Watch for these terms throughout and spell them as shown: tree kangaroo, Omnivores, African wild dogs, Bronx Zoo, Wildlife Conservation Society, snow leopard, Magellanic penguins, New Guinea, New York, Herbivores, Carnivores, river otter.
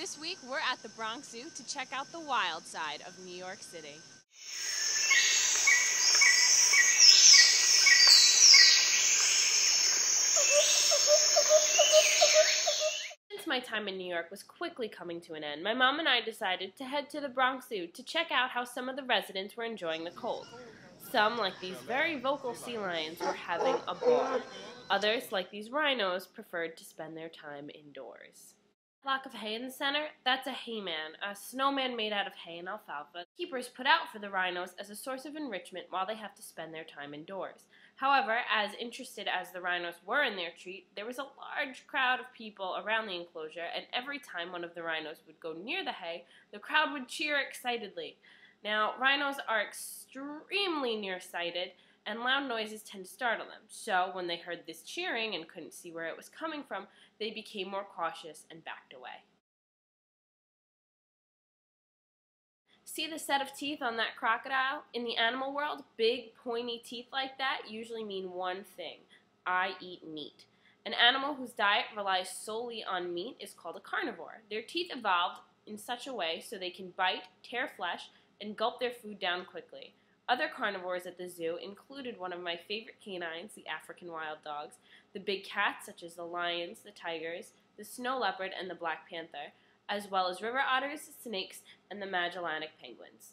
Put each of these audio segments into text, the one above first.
This week, we're at the Bronx Zoo to check out the wild side of New York City. Since my time in New York was quickly coming to an end, my mom and I decided to head to the Bronx Zoo to check out how some of the residents were enjoying the cold. Some, like these very vocal sea lions, were having a ball. Others, like these rhinos, preferred to spend their time indoors. Block of hay in the center, that's a hayman, a snowman made out of hay and alfalfa. Keepers put out for the rhinos as a source of enrichment while they have to spend their time indoors. However, as interested as the rhinos were in their treat, there was a large crowd of people around the enclosure, and every time one of the rhinos would go near the hay, the crowd would cheer excitedly. Now, rhinos are extremely nearsighted, and loud noises tend to startle them. So when they heard this cheering and couldn't see where it was coming from, they became more cautious and backed away. See the set of teeth on that crocodile? In the animal world, big pointy teeth like that usually mean one thing: I eat meat. An animal whose diet relies solely on meat is called a carnivore. Their teeth evolved in such a way so they can bite, tear flesh, and gulp their food down quickly. Other carnivores at the zoo included one of my favorite canines, the African wild dogs, the big cats such as the lions, the tigers, the snow leopard, and the black panther, as well as river otters, snakes, and the Magellanic penguins.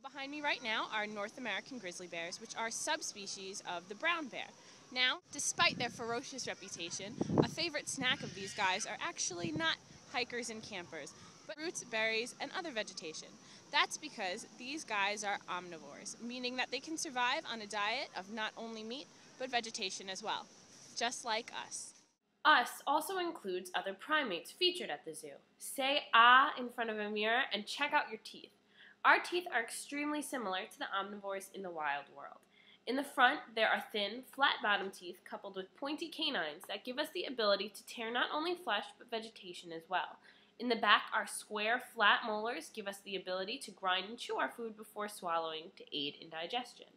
Behind me right now are North American grizzly bears, which are subspecies of the brown bear. Now, despite their ferocious reputation, a favorite snack of these guys are actually not hikers and campers, but roots, berries, and other vegetation. That's because these guys are omnivores, meaning that they can survive on a diet of not only meat, but vegetation as well, just like us. Us also includes other primates featured at the zoo. Say "ah" in front of a mirror and check out your teeth. Our teeth are extremely similar to the omnivores in the wild world. In the front, there are thin, flat-bottomed teeth coupled with pointy canines that give us the ability to tear not only flesh, but vegetation as well. In the back, our square, flat molars give us the ability to grind and chew our food before swallowing to aid in digestion.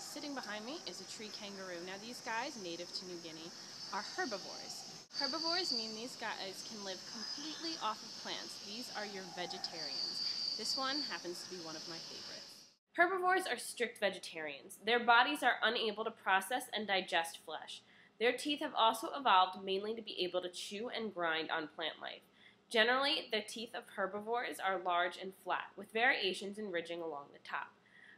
Sitting behind me is a tree kangaroo. Now these guys, native to New Guinea, are herbivores. Herbivores mean these guys can live completely off of plants. These are your vegetarians. This one happens to be one of my favorites. Herbivores are strict vegetarians. Their bodies are unable to process and digest flesh. Their teeth have also evolved mainly to be able to chew and grind on plant life. Generally, the teeth of herbivores are large and flat, with variations in ridging along the top.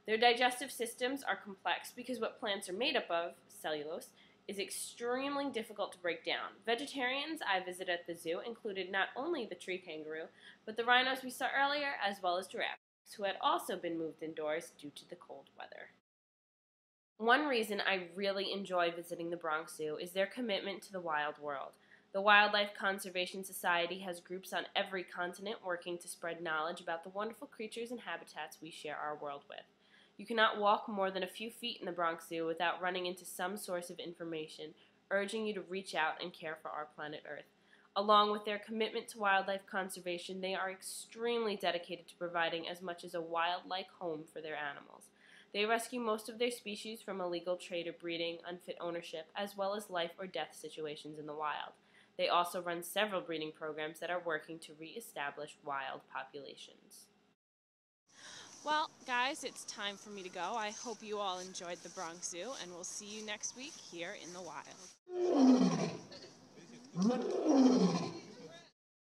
Their digestive systems are complex because what plants are made up of, cellulose, is extremely difficult to break down. Vegetarians I visited at the zoo included not only the tree kangaroo, but the rhinos we saw earlier, as well as giraffes, who had also been moved indoors due to the cold weather. One reason I really enjoy visiting the Bronx Zoo is their commitment to the wild world. The Wildlife Conservation Society has groups on every continent working to spread knowledge about the wonderful creatures and habitats we share our world with. You cannot walk more than a few feet in the Bronx Zoo without running into some source of information urging you to reach out and care for our planet Earth. Along with their commitment to wildlife conservation, they are extremely dedicated to providing as much as a wild-like home for their animals. They rescue most of their species from illegal trade or breeding, unfit ownership, as well as life or death situations in the wild. They also run several breeding programs that are working to reestablish wild populations. Well, guys, it's time for me to go. I hope you all enjoyed the Bronx Zoo, and we'll see you next week here in the wild.